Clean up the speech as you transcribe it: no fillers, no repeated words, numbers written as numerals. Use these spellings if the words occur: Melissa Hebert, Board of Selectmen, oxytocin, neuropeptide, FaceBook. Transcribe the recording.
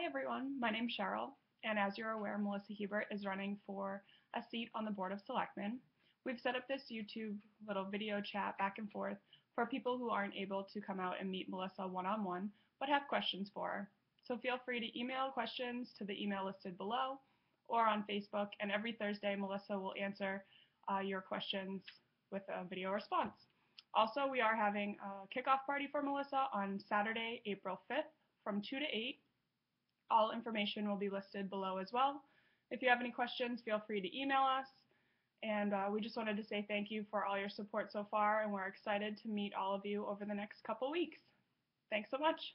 Hi everyone, my name's Cheryl, and as you're aware, Melissa Hebert is running for a seat on the Board of Selectmen. We've set up this YouTube little video chat back and forth for people who aren't able to come out and meet Melissa one-on-one, but have questions for her. So feel free to email questions to the email listed below or on Facebook, and every Thursday Melissa will answer your questions with a video response. Also, we are having a kickoff party for Melissa on Saturday, April 5th from 2 to 8. All information will be listed below as well. If you have any questions, feel free to email us. And we just wanted to say thank you for all your support so far, and we're excited to meet all of you over the next couple weeks. Thanks so much.